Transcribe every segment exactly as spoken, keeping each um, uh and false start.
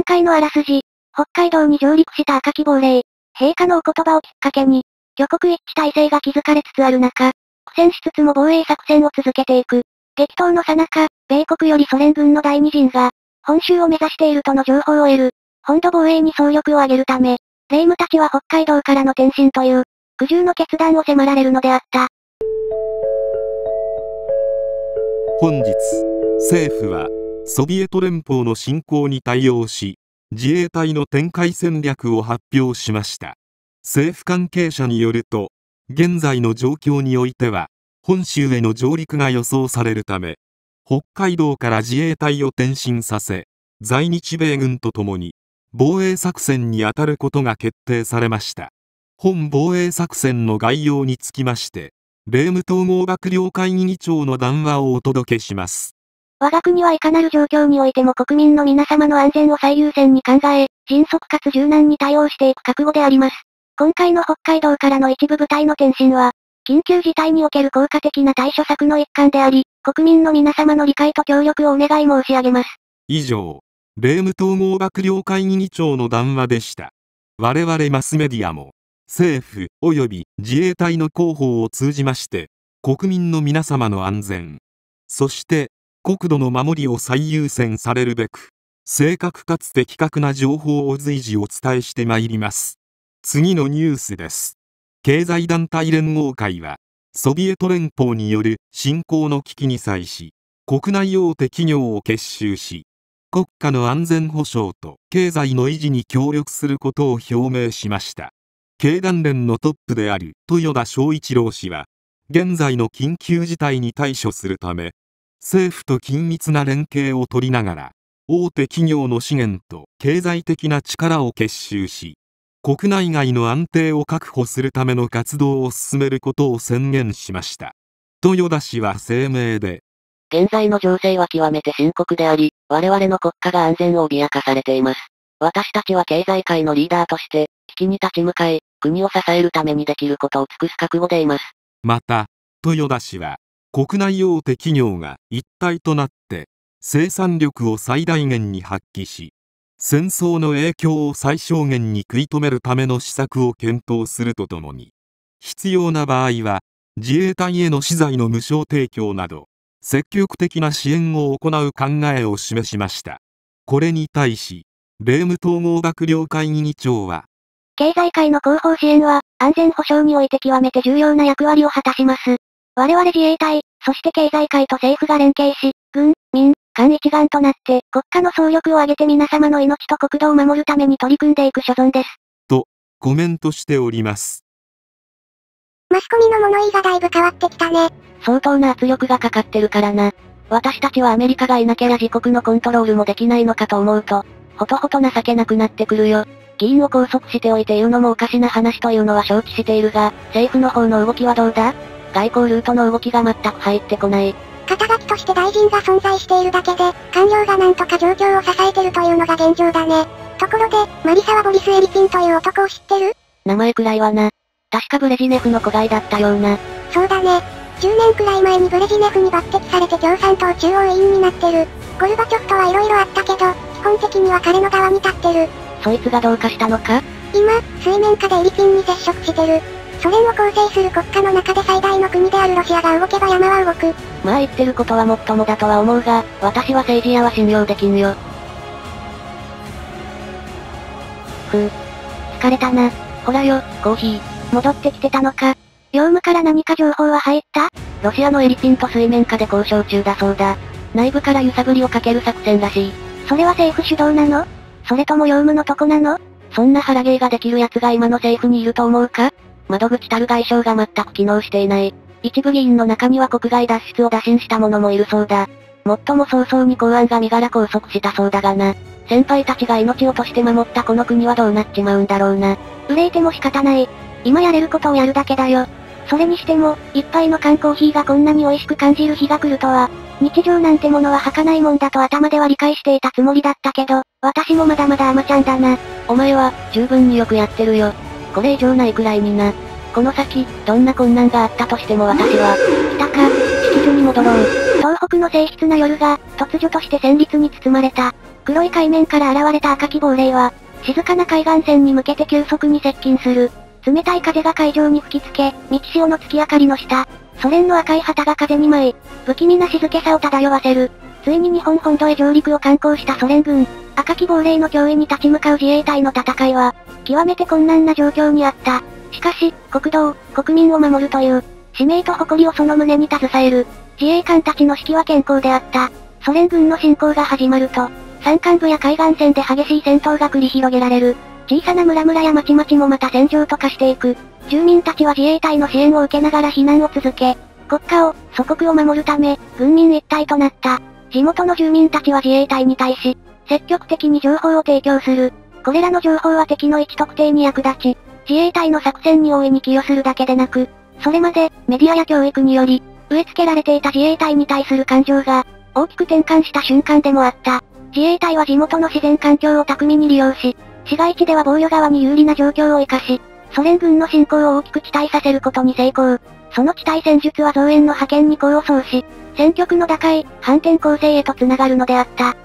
前回のあらすじ、北海道に上陸した赤き亡霊。陛下のお言葉をきっかけに、挙国一致体制が築かれつつある中、苦戦しつつも防衛作戦を続けていく。激闘の最中、米国よりソ連軍の第二陣が、本州を目指しているとの情報を得る。本土防衛に総力を挙げるため、霊夢たちは北海道からの転身という、苦渋の決断を迫られるのであった。本日、政府は、ソビエト連邦の侵攻に対応し、自衛隊の展開戦略を発表しました。政府関係者によると、現在の状況においては、本州への上陸が予想されるため、北海道から自衛隊を転身させ、在日米軍とともに、防衛作戦に当たることが決定されました。本防衛作戦の概要につきまして、霊夢統合幕僚会議議長の談話をお届けします。我が国はいかなる状況においても国民の皆様の安全を最優先に考え、迅速かつ柔軟に対応していく覚悟であります。今回の北海道からの一部部隊の転身は、緊急事態における効果的な対処策の一環であり、国民の皆様の理解と協力をお願い申し上げます。以上、霊夢統合幕僚会議議長の談話でした。我々マスメディアも、政府及び自衛隊の広報を通じまして、国民の皆様の安全、そして国土の守りを最優先されるべく、正確かつ的確な情報を随時お伝えしてまいります。次のニュースです。経済団体連合会は、ソビエト連邦による侵攻の危機に際し、国内大手企業を結集し、国家の安全保障と経済の維持に協力することを表明しました。経団連のトップである豊田章一郎氏は、現在の緊急事態に対処するため、政府と緊密な連携を取りながら、大手企業の資源と経済的な力を結集し、国内外の安定を確保するための活動を進めることを宣言しました。豊田氏は声明で、現在の情勢は極めて深刻であり、我々の国家が安全を脅かされています。私たちは経済界のリーダーとして、危機に立ち向かい、国を支えるためにできることを尽くす覚悟でいます。また、豊田氏は、国内大手企業が一体となって、生産力を最大限に発揮し、戦争の影響を最小限に食い止めるための施策を検討するとともに、必要な場合は、自衛隊への資材の無償提供など、積極的な支援を行う考えを示しました。これに対し、霊夢統合幕僚会議議長は、経済界の広報支援は、安全保障において極めて重要な役割を果たします。我々自衛隊、そして経済界と政府が連携し、軍、民、間一丸となって国家の総力を挙げて皆様の命と国土を守るために取り組んでいく所存です。と、コメントしております。マスコミの物言いがだいぶ変わってきたね。相当な圧力がかかってるからな。私たちはアメリカがいなけりゃ自国のコントロールもできないのかと思うと、ほとほと情けなくなってくるよ。議員を拘束しておいて言うのもおかしな話というのは承知しているが、政府の方の動きはどうだ？外交ルートの動きが全く入ってこない。肩書きとして大臣が存在しているだけで、官僚がなんとか状況を支えてるというのが現状だね。ところで、マリサはボリス・エリツィンという男を知ってる？名前くらいはな。確かブレジネフの子飼いだったような。そうだね。じゅうねんくらい前にブレジネフに抜擢されて共産党中央委員になってる。ゴルバチョフとはいろいろあったけど、基本的には彼の側に立ってる。そいつがどうかしたのか？今、水面下でエリツィンに接触してる。ソ連を構成する国家の中で最大の国であるロシアが動けば山は動く。まあ言ってることはもっともだとは思うが、私は政治家は信用できんよ。ふう。疲れたな。ほらよ、コーヒー。戻ってきてたのか。業務から何か情報は入った？ロシアのエリツィンと水面下で交渉中だそうだ。内部から揺さぶりをかける作戦らしい。それは政府主導なの？それとも用務のとこなの？そんな腹芸ができる奴が今の政府にいると思うか？窓口たる外相が全く機能していない。一部議員の中には国外脱出を打診した者もいるそうだ。もっとも早々に公安が身柄拘束したそうだがな。先輩たちが命を賭して守ったこの国はどうなっちまうんだろうな。憂いても仕方ない。今やれることをやるだけだよ。それにしても、一杯の缶コーヒーがこんなに美味しく感じる日が来るとは。日常なんてものは儚いもんだと頭では理解していたつもりだったけど、私もまだまだアマちゃんだな。お前は、十分によくやってるよ。これ以上ないくらいにな。この先、どんな困難があったとしても私は、北か、式場に戻ろう。東北の静筆な夜が、突如として旋律に包まれた。黒い海面から現れた赤き亡霊は、静かな海岸線に向けて急速に接近する。冷たい風が海上に吹きつけ、満ち潮の月明かりの下、ソ連の赤い旗が風に舞い、不気味な静けさを漂わせる。ついに日本本土へ上陸を敢行したソ連軍、赤き亡霊の脅威に立ち向かう自衛隊の戦いは、極めて困難な状況にあった。しかし、国土を、国民を守るという、使命と誇りをその胸に携える、自衛官たちの士気は健康であった。ソ連軍の侵攻が始まると、山間部や海岸線で激しい戦闘が繰り広げられる。小さな村々や町々もまた戦場と化していく。住民たちは自衛隊の支援を受けながら避難を続け、国家を、祖国を守るため、軍民一体となった。地元の住民たちは自衛隊に対し、積極的に情報を提供する。これらの情報は敵の位置特定に役立ち、自衛隊の作戦に大いに寄与するだけでなく、それまで、メディアや教育により、植え付けられていた自衛隊に対する感情が、大きく転換した瞬間でもあった。自衛隊は地元の自然環境を巧みに利用し、市街地では防御側に有利な状況を生かし、ソ連軍の侵攻を大きく遅滞させることに成功。その遅滞戦術は増援の派遣に功を奏し、戦局の打開、反転攻勢へと繋がるのであった。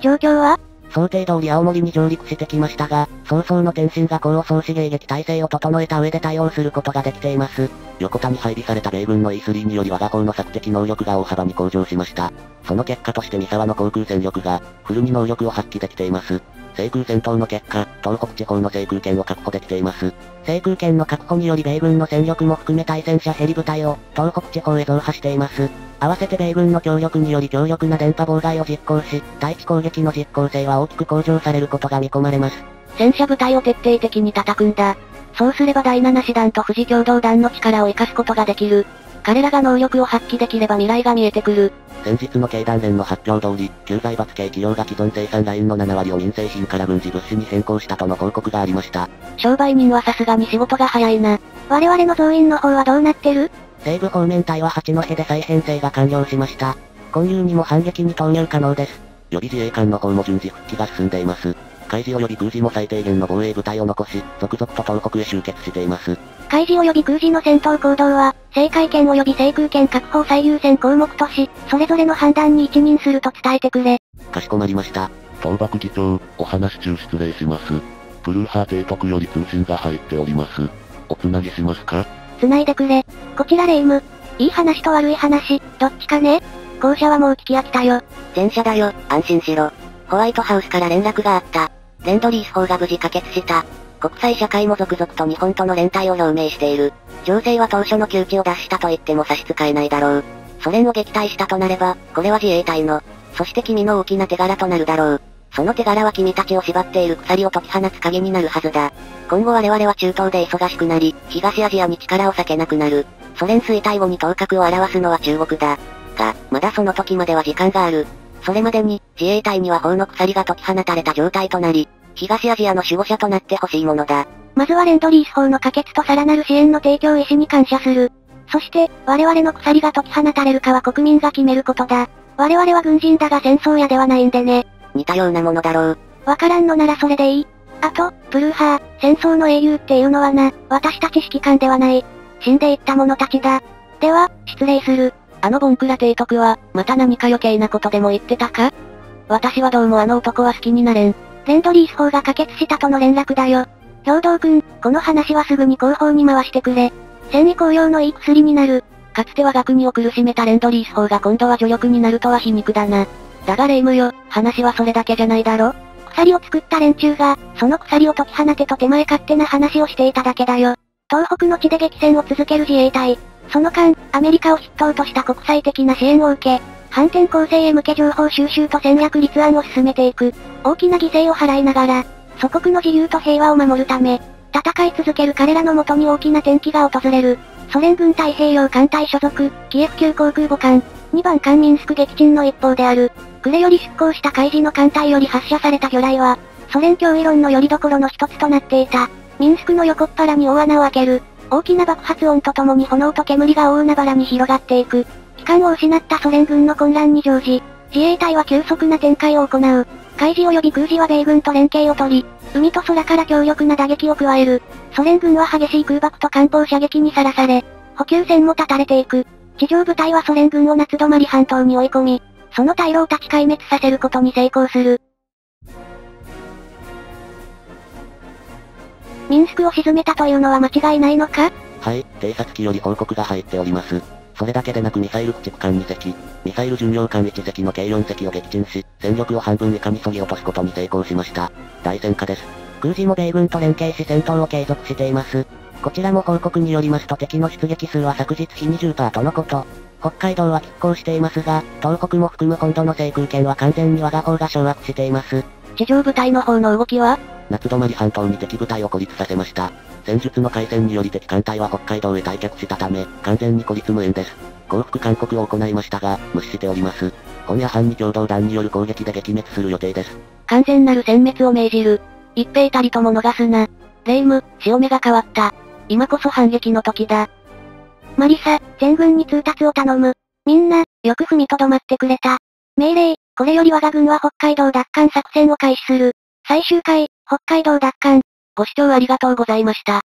状況は？想定通り青森に上陸してきましたが、早々の天津が功を奏し迎撃体制を整えた上で対応することができています。横田に配備された米軍の イースリー により我が方の索敵能力が大幅に向上しました。その結果として三沢の航空戦力が、フルに能力を発揮できています。制空戦闘の結果、東北地方の制空権を確保できています。制空権の確保により米軍の戦力も含め対戦車ヘリ部隊を東北地方へ増派しています。合わせて米軍の協力により強力な電波妨害を実行し、対地攻撃の実効性は大きく向上されることが見込まれます。戦車部隊を徹底的に叩くんだ。そうすればだいなな師団と富士共同団の力を活かすことができる。彼らが能力を発揮できれば未来が見えてくる。先日の経団連の発表通り、旧財閥系企業が既存生産ラインのななわりを民生品から軍事物資に変更したとの報告がありました。商売人はさすがに仕事が早いな。我々の増員の方はどうなってる？西部方面隊は八戸で再編成が完了しました。今夕にも反撃に投入可能です。予備自衛官の方も順次復帰が進んでいます。海事及び空事も最低限の防衛部隊を残し、続々と東北へ集結しています。海事及び空事の戦闘行動は、制海権及び制空権確保を最優先項目とし、それぞれの判断に一任すると伝えてくれ。かしこまりました。東爆議長、お話中失礼します。ブルーハー提督より通信が入っております。おつなぎしますか？つないでくれ。こちら霊夢。いい話と悪い話、どっちかね？校舎はもう聞き飽きたよ。前者だよ、安心しろ。ホワイトハウスから連絡があった。レンドリース法が無事可決した。国際社会も続々と日本との連帯を表明している。情勢は当初の窮地を脱したと言っても差し支えないだろう。ソ連を撃退したとなれば、これは自衛隊の、そして君の大きな手柄となるだろう。その手柄は君たちを縛っている鎖を解き放つ鍵になるはずだ。今後我々は中東で忙しくなり、東アジアに力を割けなくなる。ソ連衰退後に頭角を現すのは中国だ。が、まだその時までは時間がある。それまでに、自衛隊には法の鎖が解き放たれた状態となり、東アジアの守護者となってほしいものだ。まずはレンドリース法の可決とさらなる支援の提供意思に感謝する。そして、我々の鎖が解き放たれるかは国民が決めることだ。我々は軍人だが戦争屋ではないんでね。似たようなものだろう。わからんのならそれでいい。あと、ブルーハー、戦争の英雄っていうのはな、私たち指揮官ではない。死んでいった者たちだ。では、失礼する。あのボンクラ提督は、また何か余計なことでも言ってたか？私はどうもあの男は好きになれん。レンドリース法が可決したとの連絡だよ。兵頭君、この話はすぐに広報に回してくれ。戦意高揚のいい薬になる。かつては学にを苦しめたレンドリース法が今度は助力になるとは皮肉だな。だが霊夢よ、話はそれだけじゃないだろ。鎖を作った連中が、その鎖を解き放てと手前勝手な話をしていただけだよ。東北の地で激戦を続ける自衛隊。その間、アメリカを筆頭とした国際的な支援を受け、反転攻勢へ向け情報収集と戦略立案を進めていく。大きな犠牲を払いながら、祖国の自由と平和を守るため、戦い続ける彼らのもとに大きな転機が訪れる。ソ連軍太平洋艦隊所属、キエフ級航空母艦、にばんかんミンスク撃沈の一方である。暮れより出航した海事の艦隊より発射された魚雷は、ソ連脅威論の拠り所の一つとなっていた。ミンスクの横っ腹に大穴を開ける。大きな爆発音とともに炎と煙が大海原に広がっていく。機関を失ったソ連軍の混乱に乗じ、自衛隊は急速な展開を行う。海事及び空事は米軍と連携を取り、海と空から強力な打撃を加える。ソ連軍は激しい空爆と艦砲射撃にさらされ、補給線も断たれていく。地上部隊はソ連軍を夏止まり半島に追い込み、その大老たち壊滅させることに成功する。ミンスクを沈めたというのは間違いないのか？はい、偵察機より報告が入っております。それだけでなくミサイル駆逐艦にせき、ミサイル巡洋艦いっせきの計よんせきを撃沈し、戦力を半分以下に削ぎ落とすことに成功しました。大戦果です。空自も米軍と連携し戦闘を継続しています。こちらも報告によりますと敵の出撃数は昨日比 にじゅっパーセント とのこと。北海道は拮抗していますが、東北も含む本土の制空権は完全に我が方が掌握しています。地上部隊の方の動きは？夏泊半島に敵部隊を孤立させました。戦術の改善により敵艦隊は北海道へ退却したため、完全に孤立無援です。降伏勧告を行いましたが、無視しております。本夜半に共同団による攻撃で撃滅する予定です。完全なる殲滅を命じる。一兵たりとも逃すな。霊夢、潮目が変わった。今こそ反撃の時だ。マリサ、全軍に通達を頼む。みんな、よく踏みとどまってくれた。命令、これより我が軍は北海道奪還作戦を開始する。最終回、北海道奪還。ご視聴ありがとうございました。